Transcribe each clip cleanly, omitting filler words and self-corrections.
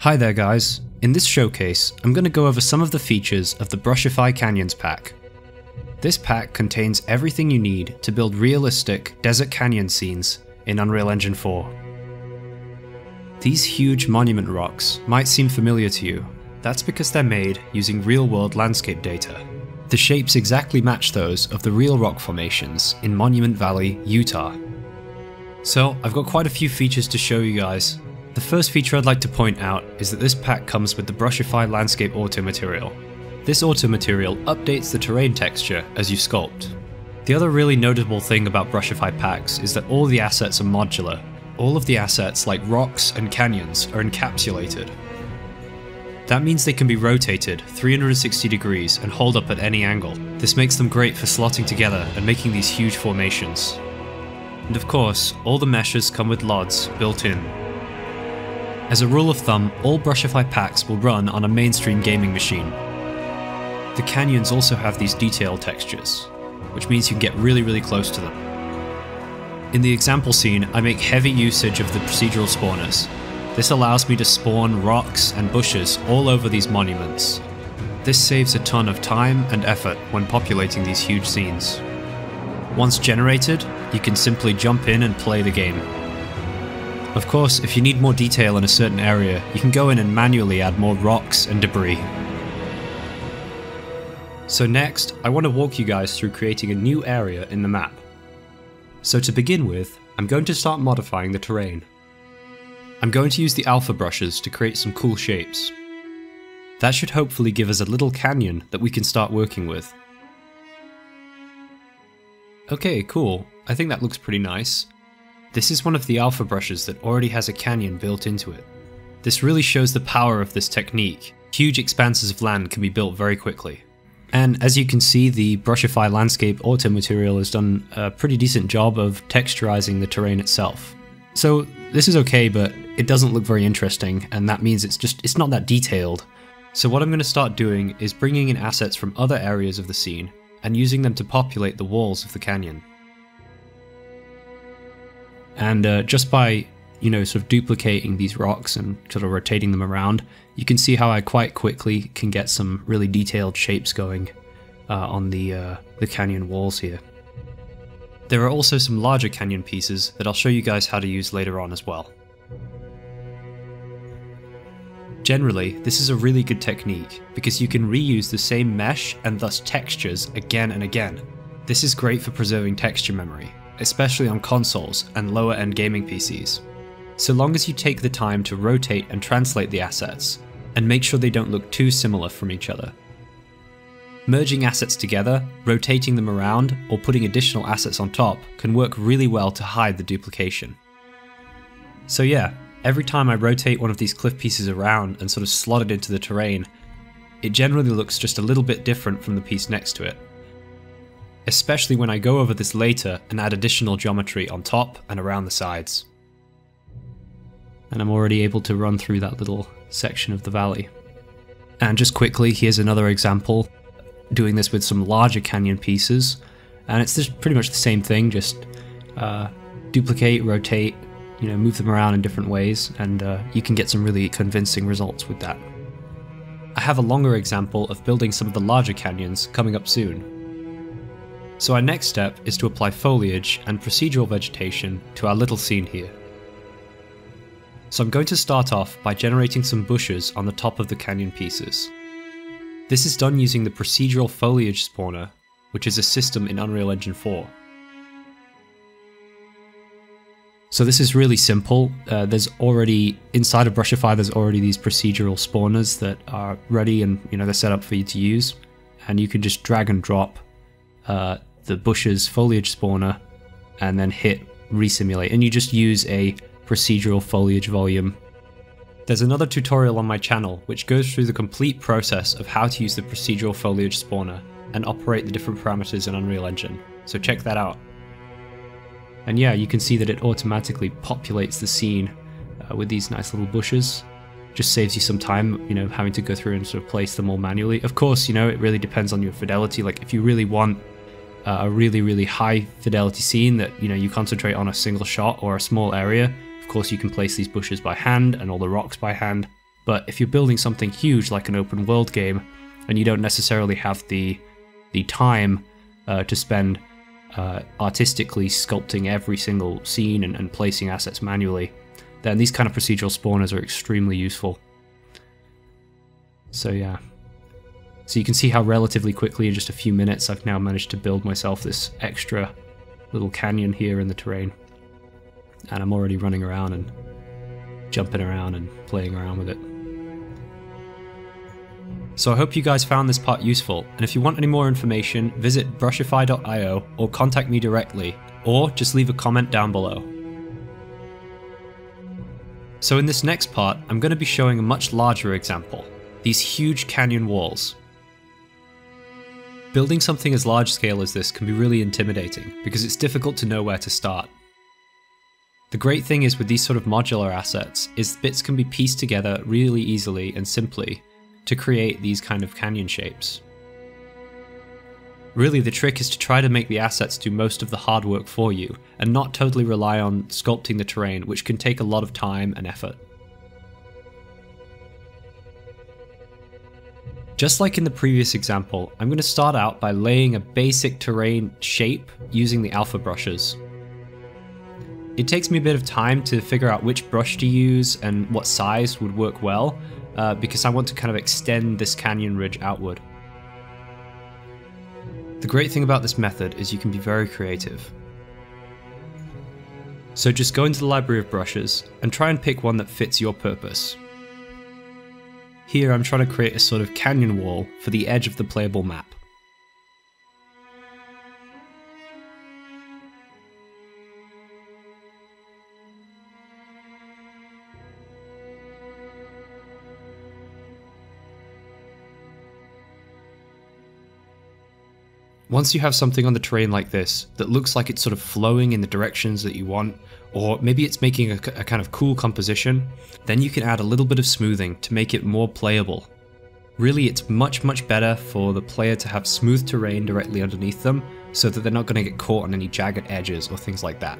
Hi there guys, in this showcase I'm going to go over some of the features of the Brushify Canyons pack. This pack contains everything you need to build realistic desert canyon scenes in Unreal Engine 4. These huge monument rocks might seem familiar to you. That's because they're made using real-world landscape data. The shapes exactly match those of the real rock formations in Monument Valley, Utah. So I've got quite a few features to show you guys. The first feature I'd like to point out is that this pack comes with the Brushify Landscape Auto Material. This auto material updates the terrain texture as you sculpt. The other really notable thing about Brushify packs is that all the assets are modular. All of the assets like rocks and canyons are encapsulated. That means they can be rotated 360 degrees and hold up at any angle. This makes them great for slotting together and making these huge formations. And of course, all the meshes come with LODs built in. As a rule of thumb, all Brushify packs will run on a mainstream gaming machine. The canyons also have these detail textures, which means you can get really close to them. In the example scene, I make heavy usage of the procedural spawners. This allows me to spawn rocks and bushes all over these monuments. This saves a ton of time and effort when populating these huge scenes. Once generated, you can simply jump in and play the game. Of course, if you need more detail in a certain area, you can go in and manually add more rocks and debris. So next, I want to walk you guys through creating a new area in the map. So to begin with, I'm going to start modifying the terrain. I'm going to use the alpha brushes to create some cool shapes. That should hopefully give us a little canyon that we can start working with. Okay, cool. I think that looks pretty nice. This is one of the alpha brushes that already has a canyon built into it. This really shows the power of this technique. Huge expanses of land can be built very quickly. And as you can see, the Brushify Landscape Auto Material has done a pretty decent job of texturizing the terrain itself. So this is okay, but it doesn't look very interesting, and that means it's not that detailed. So what I'm going to start doing is bringing in assets from other areas of the scene and using them to populate the walls of the canyon. And just by, sort of duplicating these rocks and sort of rotating them around, you can see how I quite quickly can get some really detailed shapes going on the canyon walls here. There are also some larger canyon pieces that I'll show you guys how to use later on as well. Generally, this is a really good technique because you can reuse the same mesh and thus textures again and again. This is great for preserving texture memory, especially on consoles and lower-end gaming PCs. So long as you take the time to rotate and translate the assets, and make sure they don't look too similar from each other. Merging assets together, rotating them around, or putting additional assets on top can work really well to hide the duplication. So yeah, every time I rotate one of these cliff pieces around and sort of slot it into the terrain, it generally looks just a little bit different from the piece next to it. Especially when I go over this later and add additional geometry on top and around the sides. And I'm already able to run through that little section of the valley. And just quickly, here's another example, doing this with some larger canyon pieces. And it's just pretty much the same thing, just duplicate, rotate, move them around in different ways, and you can get some really convincing results with that. I have a longer example of building some of the larger canyons coming up soon. So our next step is to apply foliage and procedural vegetation to our little scene here. So I'm going to start off by generating some bushes on the top of the canyon pieces. This is done using the procedural foliage spawner, which is a system in Unreal Engine 4. So this is really simple. There's already, inside of Brushify, there's already these procedural spawners that are ready and they're set up for you to use. And you can just drag and drop the bushes foliage spawner and then hit resimulate, and you just use a procedural foliage volume. There's another tutorial on my channel which goes through the complete process of how to use the procedural foliage spawner and operate the different parameters in Unreal Engine, so check that out. And yeah, you can see that it automatically populates the scene with these nice little bushes. Just saves you some time, having to go through and sort of place them all manually. Of course, it really depends on your fidelity. Like if you really want a really high fidelity scene that you concentrate on a single shot or a small area, of course you can place these bushes by hand and all the rocks by hand, But if you're building something huge like an open world game, and you don't necessarily have the time to spend artistically sculpting every single scene and placing assets manually, then these kind of procedural spawners are extremely useful. So yeah. So you can see how relatively quickly, in just a few minutes, I've now managed to build myself this extra little canyon here in the terrain. And I'm already running around and jumping around and playing around with it. So I hope you guys found this part useful, and if you want any more information, visit brushify.io or contact me directly, or just leave a comment down below. So in this next part, I'm going to be showing a much larger example, these huge canyon walls. Building something as large scale as this can be really intimidating, because it's difficult to know where to start. The great thing is with these sort of modular assets, is bits can be pieced together really easily and simply, to create these kind of canyon shapes. Really, the trick is to try to make the assets do most of the hard work for you, and not totally rely on sculpting the terrain, which can take a lot of time and effort. Just like in the previous example, I'm going to start out by laying a basic terrain shape using the alpha brushes. It takes me a bit of time to figure out which brush to use and what size would work well, because I want to kind of extend this canyon ridge outward. The great thing about this method is you can be very creative. So just go into the library of brushes and try and pick one that fits your purpose. Here I'm trying to create a sort of canyon wall for the edge of the playable map. Once you have something on the terrain like this, that looks like it's sort of flowing in the directions that you want, or maybe it's making a kind of cool composition, then you can add a little bit of smoothing to make it more playable. Really, it's much better for the player to have smooth terrain directly underneath them, so that they're not going to get caught on any jagged edges or things like that.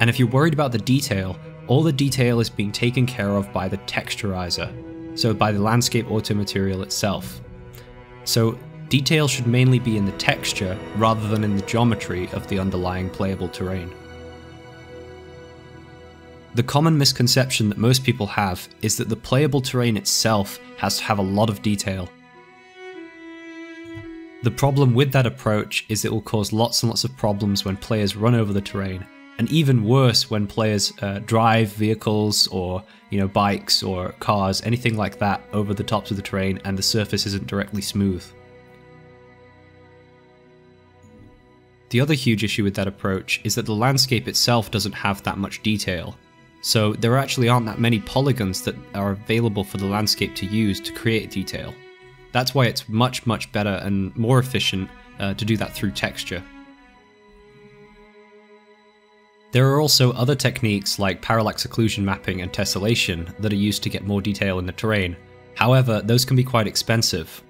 And if you're worried about the detail, all the detail is being taken care of by the texturizer, so by the Landscape Auto Material itself. So detail should mainly be in the texture rather than in the geometry of the underlying playable terrain. The common misconception that most people have is that the playable terrain itself has to have a lot of detail. The problem with that approach is it will cause lots and lots of problems when players run over the terrain, and even worse when players drive vehicles or, you know, bikes or cars, anything like that, over the tops of the terrain and the surface isn't directly smooth. The other huge issue with that approach is that the landscape itself doesn't have that much detail, so there actually aren't that many polygons that are available for the landscape to use to create detail. That's why it's much better and more efficient to do that through texture. There are also other techniques like parallax occlusion mapping and tessellation that are used to get more detail in the terrain. However, those can be quite expensive.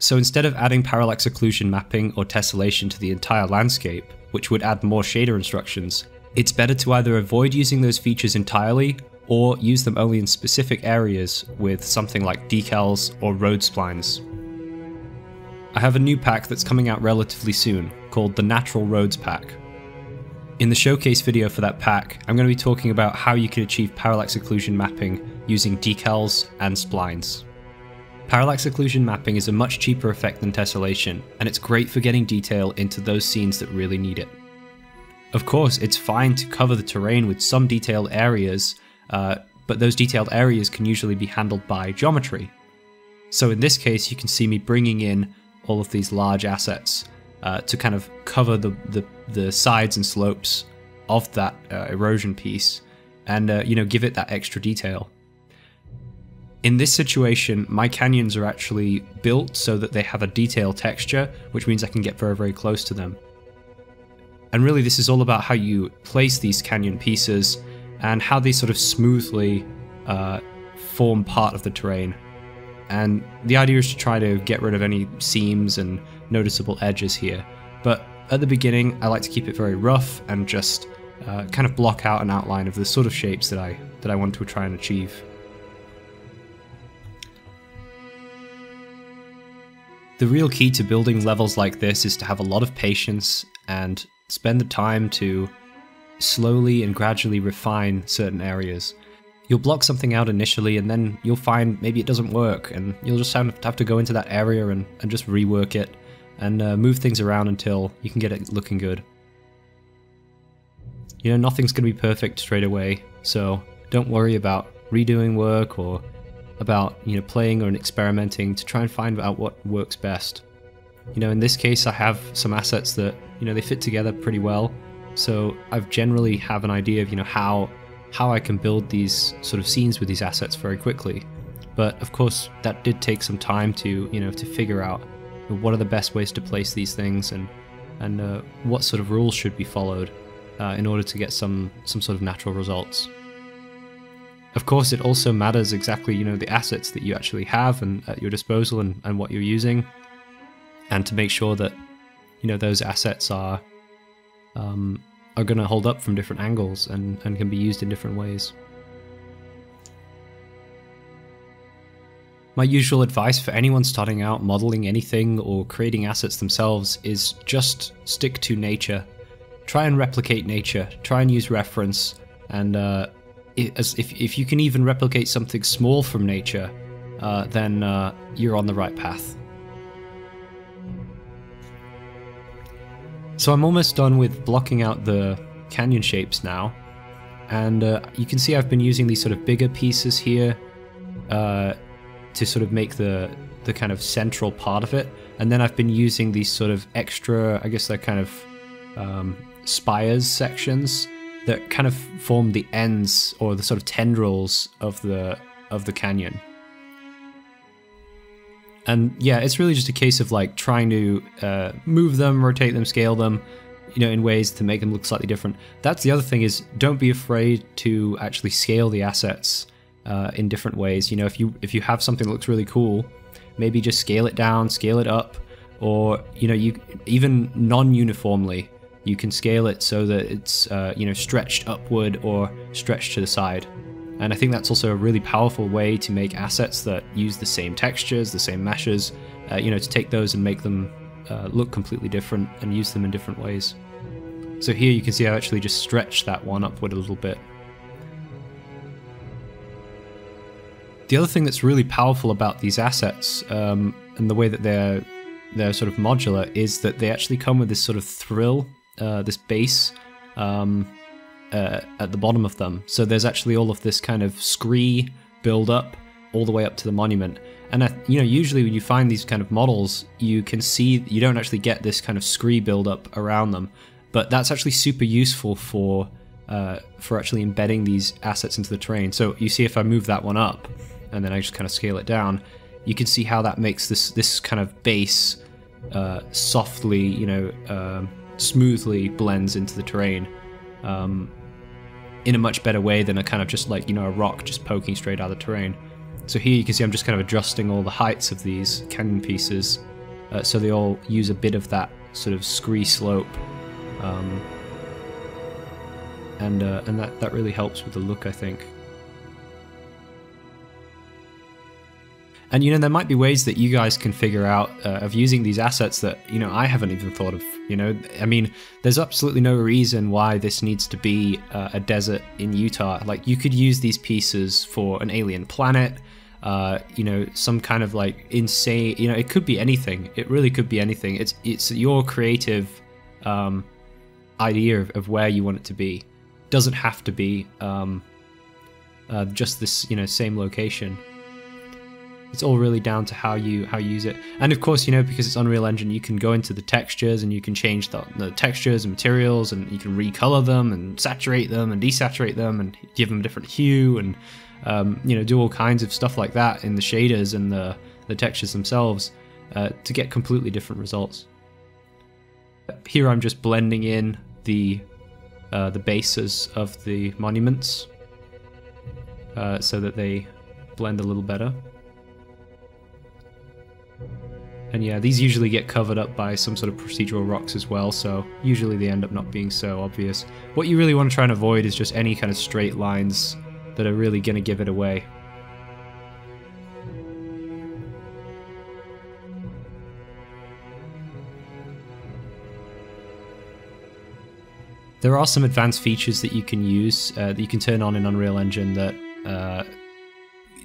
So instead of adding parallax occlusion mapping or tessellation to the entire landscape, which would add more shader instructions, it's better to either avoid using those features entirely, or use them only in specific areas with something like decals or road splines. I have a new pack that's coming out relatively soon, called the Natural Roads Pack. In the showcase video for that pack, I'm going to be talking about how you can achieve parallax occlusion mapping using decals and splines. Parallax occlusion mapping is a much cheaper effect than tessellation, and it's great for getting detail into those scenes that really need it. Of course, it's fine to cover the terrain with some detailed areas, but those detailed areas can usually be handled by geometry. So in this case, you can see me bringing in all of these large assets to kind of cover the sides and slopes of that erosion piece, and you know, give it that extra detail. In this situation, my canyons are actually built so that they have a detailed texture, which means I can get very close to them. And really, this is all about how you place these canyon pieces and how they sort of smoothly form part of the terrain. And the idea is to try to get rid of any seams and noticeable edges here. But at the beginning, I like to keep it very rough and just kind of block out an outline of the sort of shapes that I want to try and achieve. The real key to building levels like this is to have a lot of patience and spend the time to slowly and gradually refine certain areas. You'll block something out initially and then you'll find maybe it doesn't work and you'll just have to go into that area and just rework it and move things around until you can get it looking good. You know, nothing's going to be perfect straight away, so don't worry about redoing work or about, you know, playing or experimenting to try and find out what works best. You know, in this case I have some assets that, you know, they fit together pretty well, so I've generally have an idea of, you know, how I can build these sort of scenes with these assets very quickly. But of course that did take some time to, you know, to figure out what are the best ways to place these things and what sort of rules should be followed in order to get some sort of natural results. Of course it also matters exactly, you know, the assets that you actually have and at your disposal and what you're using, and to make sure that, you know, those assets are going to hold up from different angles and can be used in different ways. My usual advice for anyone starting out modeling anything or creating assets themselves is just stick to nature. Try and replicate nature, try and use reference, and if you can even replicate something small from nature, then you're on the right path. So I'm almost done with blocking out the canyon shapes now, and you can see I've been using these sort of bigger pieces here to sort of make the kind of central part of it, and then I've been using these sort of extra, I guess they're kind of spires sections that kind of form the ends or the sort of tendrils of the canyon. And yeah, it's really just a case of like trying to move them, rotate them, scale them, you know, in ways to make them look slightly different. That's the other thing, is don't be afraid to actually scale the assets in different ways. You know, if you have something that looks really cool, maybe just scale it down, scale it up, or, you know, you even non-uniformly, you can scale it so that it's you know, stretched upward or stretched to the side. And I think that's also a really powerful way to make assets that use the same textures, the same meshes, you know, to take those and make them look completely different and use them in different ways. So here you can see I actually just stretched that one upward a little bit. The other thing that's really powerful about these assets and the way that they're sort of modular is that they actually come with this sort of thrill, this base, at the bottom of them. So there's actually all of this kind of scree build up all the way up to the monument. And you know, usually when you find these kind of models, you can see you don't actually get this kind of scree build up around them, but that's actually super useful for actually embedding these assets into the terrain. So you see, if I move that one up and then I just kind of scale it down, you can see how that makes this kind of base softly, you know, smoothly blends into the terrain. In a much better way than a kind of just like, you know, a rock just poking straight out of the terrain. So here you can see I'm just kind of adjusting all the heights of these canyon pieces so they all use a bit of that sort of scree slope, and that really helps with the look, I think. And you know, there might be ways that you guys can figure out of using these assets that, you know, I haven't even thought of. You know, I mean, there's absolutely no reason why this needs to be a desert in Utah. Like, you could use these pieces for an alien planet, you know, some kind of like insane, you know, it could be anything. It really could be anything. It's your creative idea of where you want it to be. It doesn't have to be just this, you know, same location. It's all really down to how you use it. And of course, you know, because it's Unreal Engine, you can go into the textures and you can change the textures and materials, and you can recolor them and saturate them and desaturate them and give them a different hue, and you know, do all kinds of stuff like that in the shaders and the textures themselves to get completely different results. Here I'm just blending in the bases of the monuments so that they blend a little better. And yeah, these usually get covered up by some sort of procedural rocks as well, so usually they end up not being so obvious. What you really want to try and avoid is just any kind of straight lines that are really going to give it away. There are some advanced features that you can use, that you can turn on in Unreal Engine that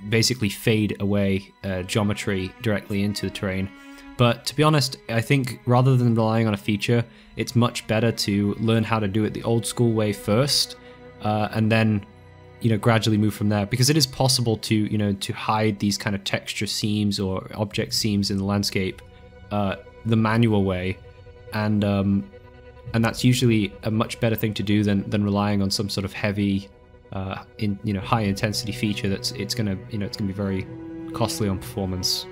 basically fade away geometry directly into the terrain. But to be honest, I think rather than relying on a feature, it's much better to learn how to do it the old school way first, and then, you know, gradually move from there, because it is possible to, you know, to hide these kind of texture seams or object seams in the landscape the manual way, and that's usually a much better thing to do than relying on some sort of heavy, high intensity feature that's it's gonna be very costly on performance.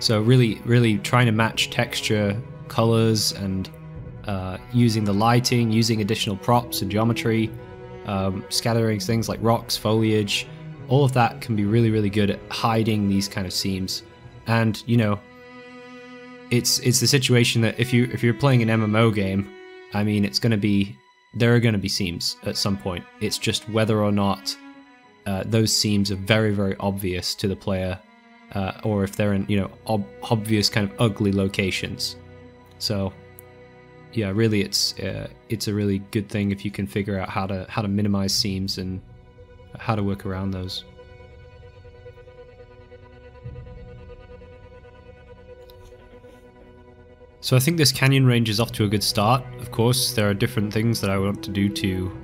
So really trying to match texture, colors, and using the lighting, using additional props and geometry, scattering things like rocks, foliage, all of that can be really good at hiding these kind of seams. And you know, it's the situation that if you're playing an MMO game, I mean, there are going to be seams at some point. It's just whether or not those seams are very obvious to the player, or if they're in, you know, obvious kind of ugly locations. So yeah, really, it's a really good thing if you can figure out how to minimize seams and how to work around those. So I think this canyon range is off to a good start. Of course, there are different things that I want to do to...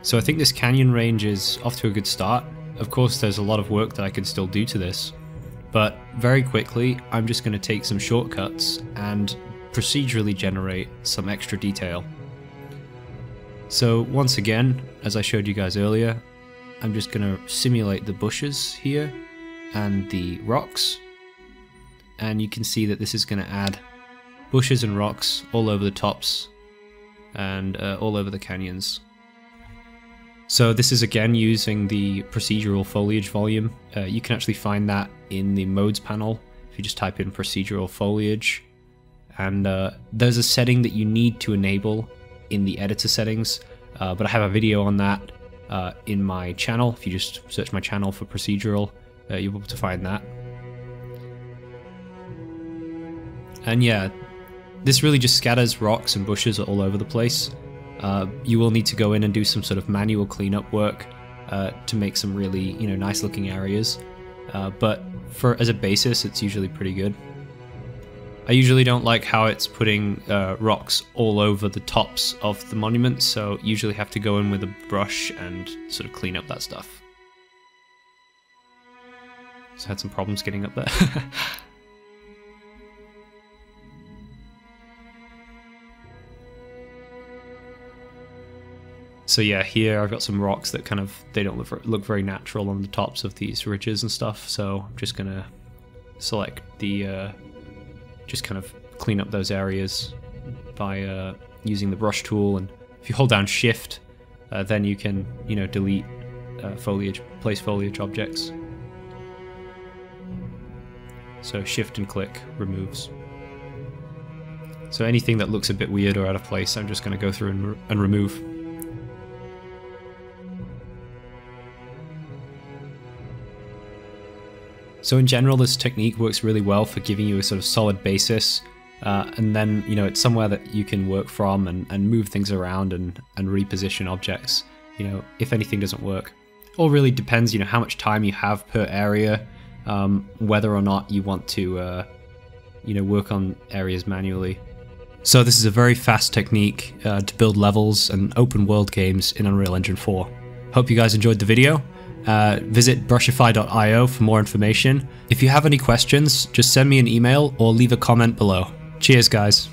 So I think this canyon range is off to a good start. Of course, there's a lot of work that I can still do to this, but very quickly, I'm just going to take some shortcuts and procedurally generate some extra detail. So once again, as I showed you guys earlier, I'm just going to simulate the bushes here and the rocks. And you can see that this is going to add bushes and rocks all over the tops and all over the canyons. So this is again using the procedural foliage volume. You can actually find that in the modes panel if you just type in procedural foliage. And there's a setting that you need to enable in the editor settings, but I have a video on that in my channel. If you just search my channel for procedural, you'll be able to find that. And yeah, this really just scatters rocks and bushes all over the place. You will need to go in and do some sort of manual cleanup work to make some really, you know, nice looking areas. But as a basis, it's usually pretty good. I usually don't like how it's putting rocks all over the tops of the monuments, so usually have to go in with a brush and sort of clean up that stuff. Just had some problems getting up there. So yeah, here I've got some rocks that kind of, they don't look very natural on the tops of these ridges and stuff, so I'm just gonna select the... just kind of clean up those areas by using the brush tool, and if you hold down shift, then you can, you know, delete foliage, place foliage objects. So shift and click removes. So anything that looks a bit weird or out of place, I'm just going to go through and remove. So in general, this technique works really well for giving you a sort of solid basis, and then, you know, it's somewhere that you can work from and move things around and reposition objects, you know, if anything doesn't work. All really depends, you know, how much time you have per area, whether or not you want to, you know, work on areas manually. So this is a very fast technique to build levels and open world games in Unreal Engine 4. Hope you guys enjoyed the video. Visit brushify.io for more information. If you have any questions, just send me an email or leave a comment below. Cheers, guys.